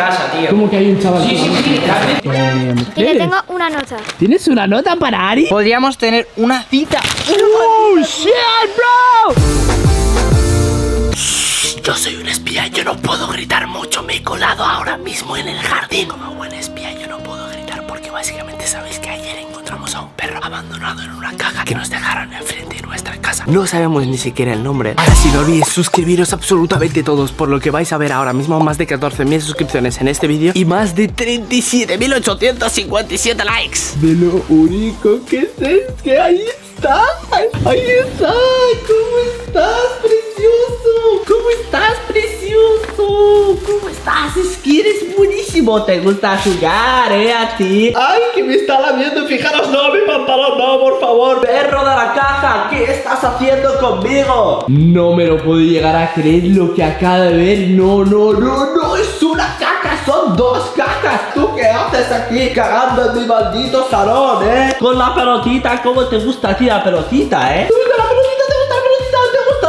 casa, tío. ¿Cómo que hay un chaval? Sí, sí, sí. Y le tengo una nota. ¿Tienes una nota para Ari? Podríamos tener una cita. ¡Oh, shit, bro! Shh, yo soy un espía, yo no puedo gritar mucho. Me he colado ahora mismo en el jardín. Como buen espía, yo no puedo gritar porque básicamente sabéis que ayer encontramos a un perro abandonado en una caja que nos dejaron enfrente de nuestra casa. No sabemos ni siquiera el nombre. Ahora sí, no olvidéis suscribiros absolutamente todos, por lo que vais a ver ahora mismo más de 14.000 suscripciones en este vídeo y más de 37.857 likes. De lo único que sé es que ahí está. Ahí está. ¿Cómo estás, precioso? ¿Cómo estás, precioso? ¿Cómo estás? Es que eres buenísimo. Te gusta jugar, a ti. Ay, que me está lamiendo. Fijaros, no, mi pantalón, no, por favor. Perro de la caja, ¿qué estás haciendo conmigo? No me lo puedo llegar a creer lo que acaba de ver. No, no, no, no. Es una caca, son dos cacas. ¿Tú qué haces aquí cagando en mi maldito salón, eh? Con la pelotita, ¿cómo te gusta a ti la pelotita, eh?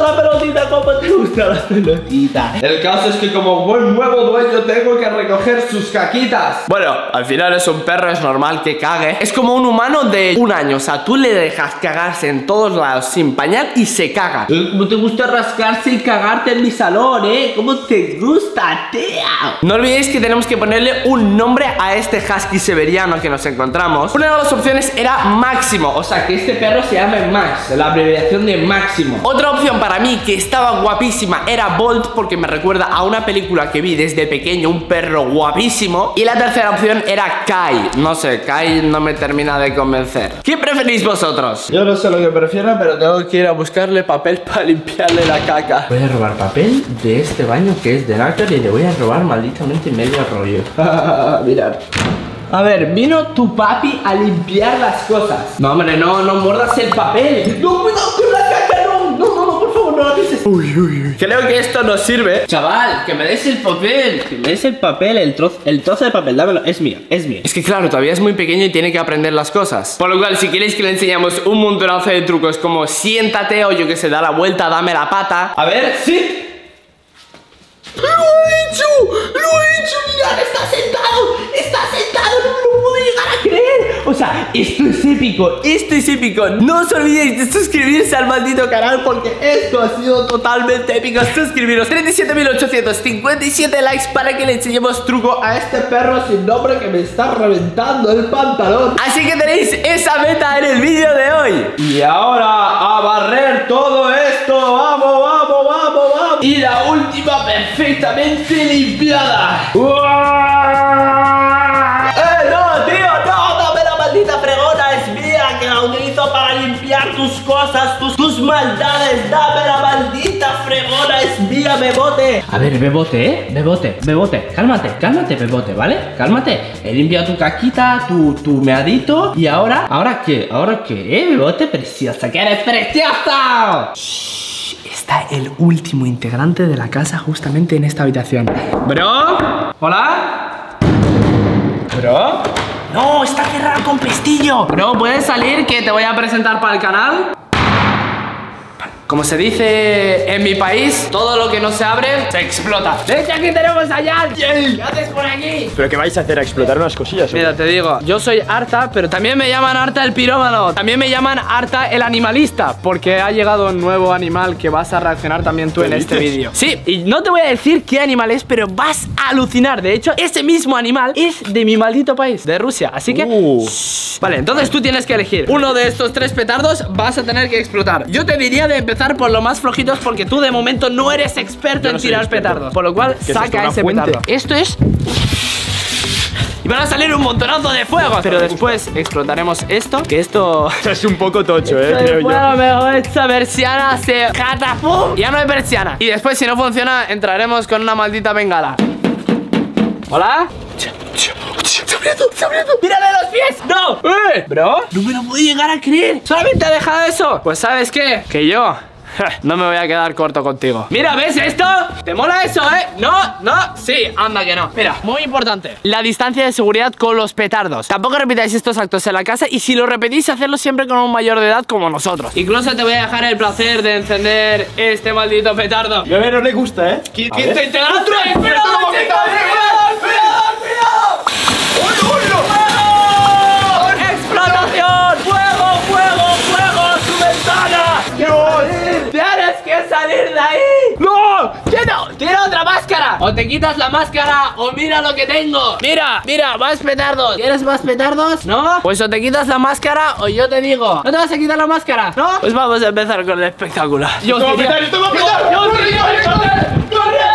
La pelotita, como te gusta la pelotita. El caso es que como buen nuevo dueño tengo que recoger sus caquitas. Bueno, al final es un perro, es normal que cague. Es como un humano de un año, o sea, tú le dejas cagarse en todos lados sin pañal y se caga. ¿Cómo te gusta rascarse y cagarte en mi salón, eh? ¿Cómo te gusta, tía? No olvidéis que tenemos que ponerle un nombre a este husky siberiano que nos encontramos. Una de las opciones era Máximo, o sea, que este perro se llama Max, la abreviación de Máximo. Otra opción para mí que estaba guapísima era Bolt, porque me recuerda a una película que vi desde pequeño, un perro guapísimo. Y la tercera opción era Kai. No sé, Kai no me termina de convencer. ¿Qué preferís vosotros? Yo no sé lo que prefiero, pero tengo que ir a buscarle papel para limpiarle la caca. Voy a robar papel de este baño que es de Nácar y le voy a robar malditamente medio rollo. Mirad. A ver, vino tu papi a limpiar las cosas. No, hombre, no, no muerdas el papel. No, cuidado con la caca, no, no, no, no. Uy, uy, uy. Creo que esto no sirve. Chaval, que me des el papel. Que me des el papel, el trozo de papel. Dámelo, es mío, es mío. Es que claro, todavía es muy pequeño y tiene que aprender las cosas. Por lo cual, si queréis que le enseñamos un montonazo de trucos como siéntate o yo que sé, da la vuelta, dame la pata. A ver, sí. ¡Lo he hecho! ¡Lo he hecho! ¡Mirad! ¡Está sentado! ¡Está sentado! ¡No lo puedo llegar a creer! O sea, esto es épico. Esto es épico. No os olvidéis de suscribirse al maldito canal, porque esto ha sido totalmente épico. Suscribiros. 37.857 likes para que le enseñemos truco a este perro sin nombre que me está reventando el pantalón. Así que tenéis esa meta en el vídeo de hoy. Y ahora a barrer todo esto. ¡Vamos, vamos, vamos, vamos! Y la última perfecta. Perfectamente limpiada. ¡Uah! No, tío, no, dame la maldita fregona, es mía, que la utilizo para limpiar tus cosas, tus maldades. Dame la maldita fregona, es mía, Bebote. A ver, Bebote, Bebote, cálmate, Bebote, ¿vale? Cálmate. He limpiado tu caquita, tu meadito. Y ahora, ¿ahora qué? Bebote, preciosa, que eres preciosa. Shh. Está el último integrante de la casa justamente en esta habitación. ¿Bro? ¿Hola? ¿Bro? ¡No! ¡Está cerrado con pestillo! Bro, ¿puedes salir? Que te voy a presentar para el canal. Como se dice en mi país, todo lo que no se abre, se explota. ¡De hecho, aquí tenemos a Yadiel! ¿Qué haces por aquí? ¿Pero qué vais a hacer? ¿A explotar unas cosillas? ¿O? Mira, te digo, yo soy Arta, pero también me llaman Arta el pirómano. También me llaman Arta el animalista, porque ha llegado un nuevo animal que vas a reaccionar también tú en este vídeo. Sí, y no te voy a decir qué animal es, pero vas a alucinar. De hecho, ese mismo animal es de mi maldito país, de Rusia. Así que... Vale, entonces tú tienes que elegir. Uno de estos tres petardos vas a tener que explotar. Yo te diría de empezar por lo más flojitos, porque tú de momento no eres experto en tirar petardos. Por lo cual, saca ese petardo. Esto es... y van a salir un montonazo de fuego. Pero después explotaremos esto, que esto... es un poco tocho, creo yo. Bueno, mejor esta persiana se... ¡catapum! Ya no hay persiana. Y después, si no funciona, entraremos con una maldita bengala. ¿Hola? ¡Se ha abierto! ¡Se ha abierto! ¡Mírale los pies! ¡No! ¿Bro? No me lo puedo llegar a creer. ¿Solamente ha dejado eso? Pues ¿sabes qué? Que yo... no me voy a quedar corto contigo. Mira, ¿ves esto? ¿Te mola eso, eh? No, no, sí, anda que no. Mira, muy importante, la distancia de seguridad con los petardos. Tampoco repitáis estos actos en la casa. Y si lo repetís, hacerlo siempre con un mayor de edad como nosotros. Incluso te voy a dejar el placer de encender este maldito petardo. A ver, no le gusta, ¿eh? ¿Quién te integra? ¡Espera! máscara. O te quitas la máscara o mira lo que tengo. Mira, mira, más petardos. ¿Quieres más petardos? ¿No? Pues o te quitas la máscara o yo te digo. ¿No te vas a quitar la máscara? ¿No? Pues vamos a empezar con el espectáculo. Yo te voy a petar, yo te voy a petar. ¡Corre!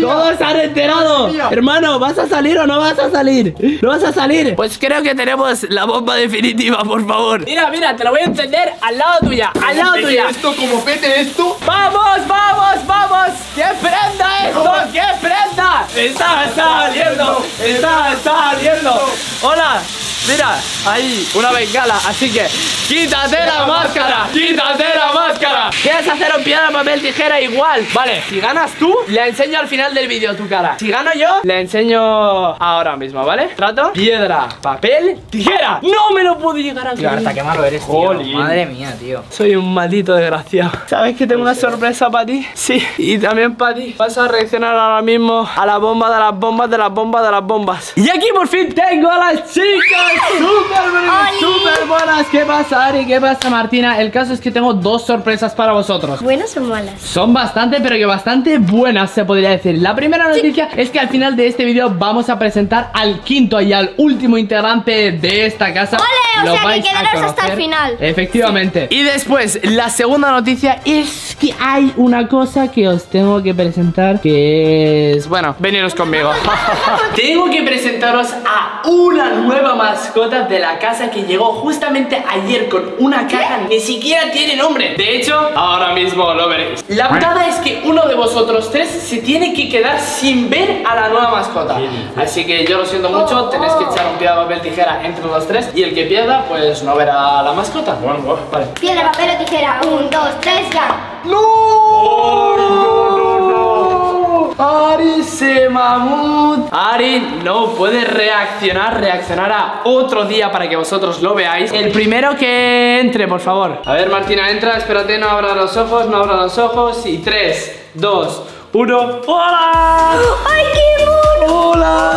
¡Todos se han enterado! Hermano, ¿vas a salir o no vas a salir? ¿No vas a salir? Pues creo que tenemos la bomba definitiva, por favor. Mira, mira, te la voy a encender al lado tuya. Al lado tuya. Esto, como pete esto. ¡Vamos, vamos, vamos! ¡Que prenda esto! ¡Que prenda! ¡Está saliendo! ¡Está saliendo! ¡Hola! Mira, ahí, una bengala. Así que, quítate la máscara. Quítate la máscara. ¿Quieres hacer un piedra, papel, tijera? Igual. Vale, si ganas tú, le enseño al final del vídeo tu cara. Si gano yo, le enseño ahora mismo, ¿vale? Trato. Piedra, papel, tijera. No me lo puedo llegar a creer. Hasta qué malo eres, tío. Madre mía, tío. Soy un maldito desgraciado. ¿Sabes que tengo una sorpresa para ti? Sí, y también para ti. Vas a reaccionar ahora mismo a la bomba de las bombas, de las bombas, de las bombas. Y aquí por fin tengo a las chicas. Súper buenas, súper buenas. ¿Qué pasa, Ari? ¿Qué pasa, Martina? El caso es que tengo dos sorpresas para vosotros. ¿Buenas o malas? Son bastante, pero que bastante buenas, se podría decir. La primera noticia es que al final de este vídeo vamos a presentar al quinto y al último integrante de esta casa. ¡Ole! O sea, que quedarás hasta el final. Efectivamente. Sí. Y después, la segunda noticia es que hay una cosa que os tengo que presentar, que es... bueno, veniros conmigo. Tengo que presentaros a una nueva mascota de la casa que llegó justamente ayer con una caja. Ni siquiera tiene nombre. De hecho, ahora mismo lo veréis. La putada es que uno de vosotros tres se tiene que quedar sin ver a la nueva mascota. Así que yo lo siento mucho. Tenéis que echar un piedra, papel, tijera entre los tres. Y el que pierda, pues no verá a la mascota. Bueno, vale. Piedra, papel o tijera. 1, 2, 3, ya. ¡No! Oh, no. Ari se mamut. Ari no puede reaccionar a otro día para que vosotros lo veáis. El primero que entre, por favor. A ver, Martina, entra, espérate, no abra los ojos, no abra los ojos. Y 3, 2, 1. ¡Hola! ¡Ay, qué mono! ¡Hola!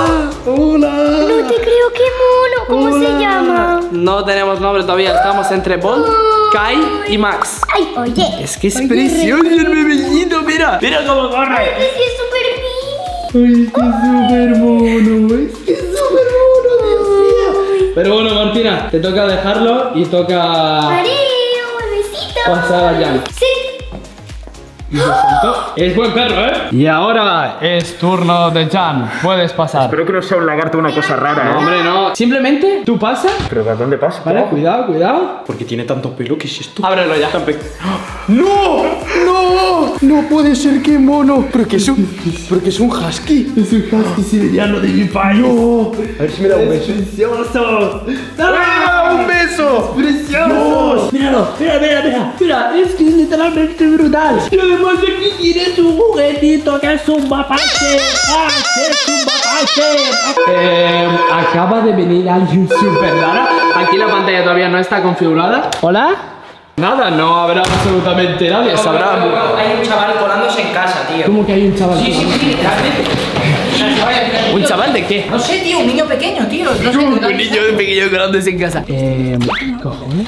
¡Hola! No te creo, qué mono. ¿Cómo se llama? No tenemos nombre todavía, estamos entre Bolt, Kai y Max. ¡Ay, oye! Es que es precioso el bebellito, mira. Mira cómo corre. Es que es súper bien. ¡Ay, es que es súper mono! Es que es súper mono. Pero bueno, Martina, te toca dejarlo y toca... ¡Mario, besito! Pasar allá. ¡Sí! Y se sentó. Es buen perro, ¿eh? Y ahora es turno de Chan. Puedes pasar. Espero que no sea un lagarto o una cosa rara, ¿eh? No, hombre, no. Simplemente tú pasas. ¿Pero a dónde pasas? Vale, cuidado, cuidado. Porque tiene tanto pelo que es esto. Ábrelo ya. ¡No! ¡No! No puede ser, qué mono. Pero que es un... porque es un husky. Es un husky siberiano de mi país. ¡No! A ver si me da un beso. ¡Precioso! ¡Ah, un beso! ¡Precioso! Míralo, mira, mira, mira. Mira, es que es literalmente brutal. Y además de que tiene su juguetito, que es un mapache. ¡Ah, que es un mapache! Acaba de venir alguien súper raro. Aquí la pantalla todavía no está configurada. ¿Hola? Nada, no habrá absolutamente nadie, sabrá. Hay un chaval colándose en casa, tío. ¿Cómo que hay un chaval? Sí, ¿un chaval de qué? No sé, tío, un niño pequeño, tío. Un niño pequeño colándose en casa. ¿Cojones?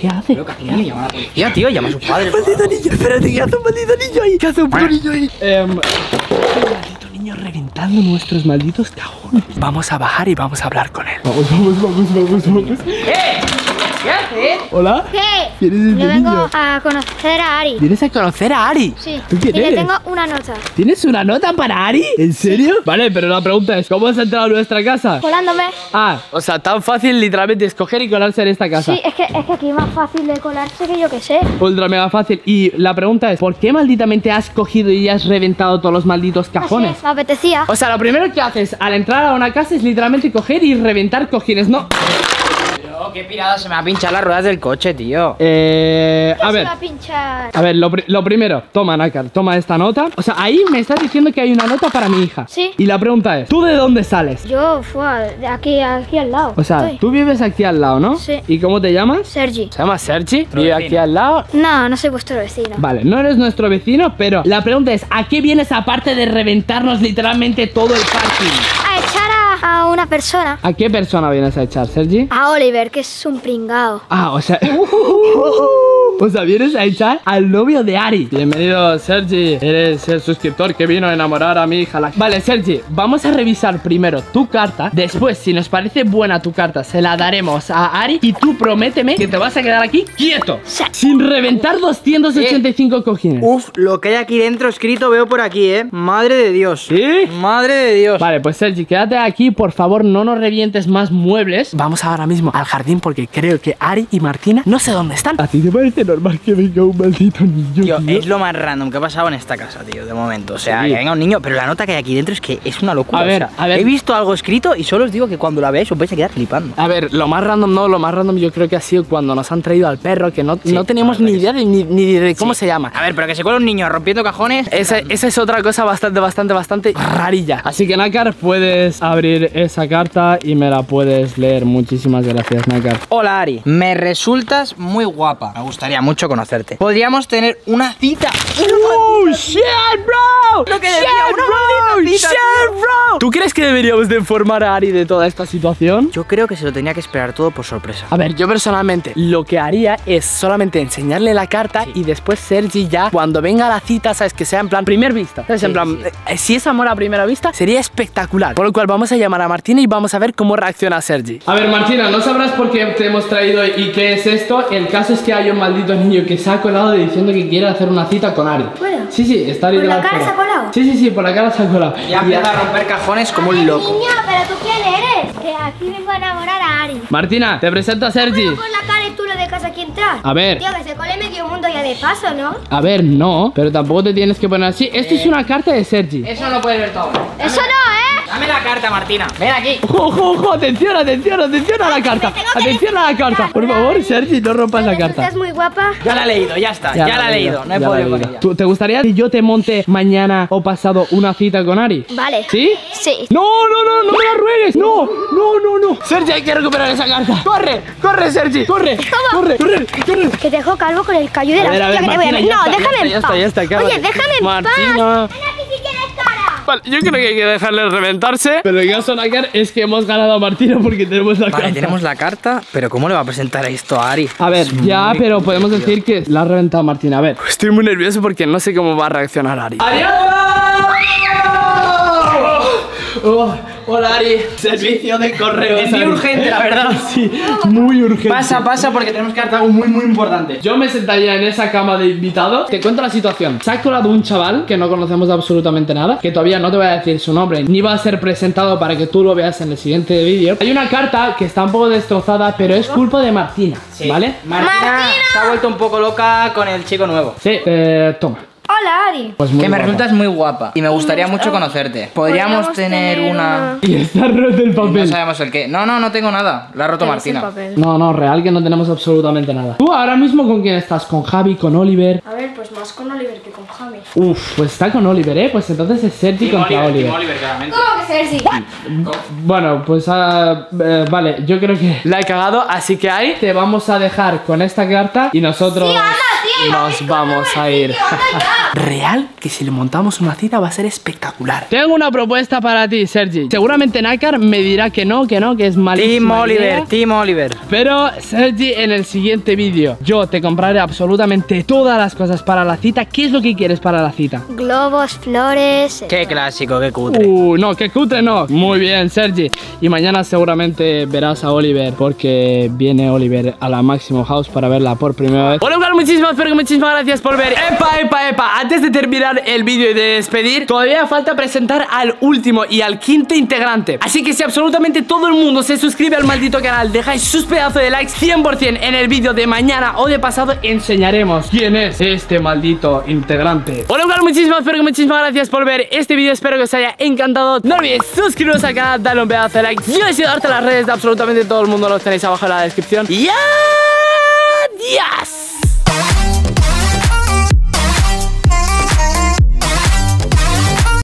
¿Qué hace? Ya, tío, llama a sus padres. ¡Maldito niño! Espérate, ¿qué hace un maldito niño ahí? ¿Qué hace un puto niño ahí? Reventando nuestros malditos cajones. Vamos a bajar y vamos a hablar con él. Vamos. ¡Eh! ¿Qué haces? ¿Hola? ¿Qué? Yo vengo a conocer a Ari. ¿Vienes a conocer a Ari? Sí. ¿Tú quién eres? Y le tengo una nota. ¿Tienes una nota para Ari? ¿En serio? Sí. Vale, pero la pregunta es, ¿cómo has entrado a nuestra casa? Colándome. Ah, o sea, tan fácil literalmente escoger y colarse en esta casa. Sí, es que aquí es más fácil de colarse que yo que sé. Ultra mega fácil. Y la pregunta es, ¿por qué malditamente has cogido y has reventado todos los malditos cajones? Así es, me apetecía. O sea, lo primero que haces al entrar a una casa es literalmente coger y reventar cojines, ¿no? Qué pirada, se me va a pinchar las ruedas del coche, tío. A ver. Se va a pinchar. A ver, lo primero, toma, Nácar, toma esta nota. O sea, ahí me estás diciendo que hay una nota para mi hija. Sí. Y la pregunta es, ¿tú de dónde sales? Yo, de aquí al lado. O sea, tú vives aquí al lado, ¿no? Sí. ¿Y cómo te llamas? Sergi. ¿Se llama Sergi? ¿Vive aquí al lado? No, no soy vuestro vecino. Vale, no eres nuestro vecino, pero la pregunta es, ¿a qué vienes aparte de reventarnos literalmente todo el parking? A echar a una persona. ¿A qué persona vienes a echar, Sergi? A Oliver, que es un pringao. Ah, o sea... O sea, vienes a echar al novio de Ari. Bienvenido, Sergi. Eres el suscriptor que vino a enamorar a mi hija. Vale, Sergi, vamos a revisar primero tu carta. Después, si nos parece buena tu carta, se la daremos a Ari. Y tú prométeme que te vas a quedar aquí quieto, sin reventar 285 cojines. Uf, lo que hay aquí dentro escrito veo por aquí, ¿eh? Madre de Dios. ¿Sí? Madre de Dios. Vale, pues Sergi, quédate aquí. Por favor, no nos revientes más muebles. Vamos ahora mismo al jardín porque creo que Ari y Martina no sé dónde están. ¿A ti te parece normal que venga un maldito niño? Tío, es lo más random que ha pasado en esta casa, tío, de momento. O sea, sí, que venga un niño, pero la nota que hay aquí dentro es que es una locura. A ver, o sea, a ver. He visto algo escrito y solo os digo que cuando la veáis os vais a quedar flipando. A ver, lo más random no, lo más random yo creo que ha sido cuando nos han traído al perro, que no, sí, no teníamos ni idea de, ni de cómo se llama. A ver, pero que se cuela un niño rompiendo cajones. Esa es otra cosa bastante rarilla. Así que, Nácar, puedes abrir esa carta y me la puedes leer. Muchísimas gracias, Nácar. Hola, Ari. Me resultas muy guapa. Me gustaría mucho conocerte. Podríamos tener una cita. ¡Oh, shit, bro! Lo que debería, ¡Shit, bro! ¿Tú crees que deberíamos de informar a Ari de toda esta situación? Yo creo que se lo tenía que esperar todo por sorpresa. A ver, yo personalmente lo que haría es solamente enseñarle la carta, sí, y después Sergi ya, cuando venga la cita, sabes, que sea en plan primer vista. Sí, en plan, sí. Si es amor a primera vista, sería espectacular. Por lo cual vamos a llamar a Martina y vamos a ver cómo reacciona Sergi. A ver, Martina, no sabrás por qué te hemos traído y qué es esto. El caso es que hay un maldito niño que se ha colado diciendo que quiere hacer una cita con Ari. ¿Puedo? Sí, sí, está Ari. ¿Por la cara se ha colado? Sí, sí, sí, por la cara se ha colado. Y empieza a romper cajones como un loco. Niño, ¿pero tú quién eres? Que aquí vengo a enamorar a Ari. Martina, te presento a Sergi. ¿Puedo con la cara y tú lo dejas aquí entrar? A ver. Tío, que se cole medio mundo ya de paso, ¿no? A ver, no, pero tampoco te tienes que poner así. Esto es una carta de Sergi. Eso no puedes ver todo. Eso no, ¿eh? Dame la carta, Martina. Ven aquí. Ojo, ojo, atención, atención, atención a la carta. Atención a la carta. Por favor, Sergi, no rompas la carta. Estás muy guapa. Ya la he leído, ya está. Ya la he leído. No he podido con ella. ¿Te gustaría que yo te monte mañana o pasado una cita con Ari? Vale. ¿Sí? Sí. No, no, no, no me la ruegues. No, no, no, no. Sergi, hay que recuperar esa carta. Corre, corre, Sergi. Corre, corre, corre, corre. Que te dejo calvo con el cayú de la hostia que te voy a ver. No, déjame en paz. Oye, déjame en paz. Martina. Vale, yo creo que hay que dejarle reventarse. Pero el caso, Nácar, es que hemos ganado a Martina porque tenemos la carta. Vale, tenemos la carta, pero ¿cómo le va a presentar esto a Ari? A ver, ya, pero podemos decir que la ha reventado Martina. A ver, estoy muy nervioso porque no sé cómo va a reaccionar Ari. ¡Adiós! ¡Oh! Hola, Ari, servicio de correo. Es muy urgente, la verdad. Sí, muy urgente. Pasa, pasa, porque tenemos que hacer algo muy, muy importante. Yo me sentaría en esa cama de invitados. Te cuento la situación. Se ha colado un chaval que no conocemos absolutamente nada, que todavía no te voy a decir su nombre, ni va a ser presentado para que tú lo veas en el siguiente vídeo. Hay una carta que está un poco destrozada, pero es culpa de Martina, sí, ¿vale? Martina se ha vuelto un poco loca con el chico nuevo. Sí, toma. Hola, Ari. Pues que me resultas muy guapa y me gustaría mucho conocerte. Podríamos tener una... Y está roto el papel. No sabemos el qué. No, no, no tengo nada. La ha roto Martina. No, no, real que no tenemos absolutamente nada. ¿Tú ahora mismo con quién estás? ¿Con Javi? ¿Con Oliver? A ver, pues más con Oliver que con Javi. Uf, pues está con Oliver, ¿eh? Pues entonces es Sergi contra Oliver. ¿Cómo que Sergi? Bueno, pues vale, yo creo que la he cagado. Así que ahí te vamos a dejar con esta carta y nosotros... ¡Sí, nos vamos a ir! Real que si le montamos una cita va a ser espectacular. Tengo una propuesta para ti, Sergi. Seguramente Nácar me dirá que es malísima idea. Team Oliver. Pero, Sergi, en el siguiente vídeo yo te compraré absolutamente todas las cosas para la cita. ¿Qué es lo que quieres para la cita? Globos, flores... Qué clásico, qué cutre. No, qué cutre no. Muy bien, Sergi. Y mañana seguramente verás a Oliver porque viene Oliver a la Maximum House para verla por primera vez. Hola, muchísimas gracias por ver. Epa, epa, epa. Antes de terminar el vídeo y de despedir, todavía falta presentar al último y al quinto integrante. Así que si absolutamente todo el mundo se suscribe al maldito canal, dejáis sus pedazos de likes 100% en el vídeo de mañana o de pasado, enseñaremos quién es este maldito integrante. Hola, muchísimas gracias por ver este vídeo. Espero que os haya encantado. No olvidéis suscribiros al canal, darle un pedazo de like. Yo he sido Arte, las redes de absolutamente todo el mundo los tenéis abajo en la descripción. Y adiós.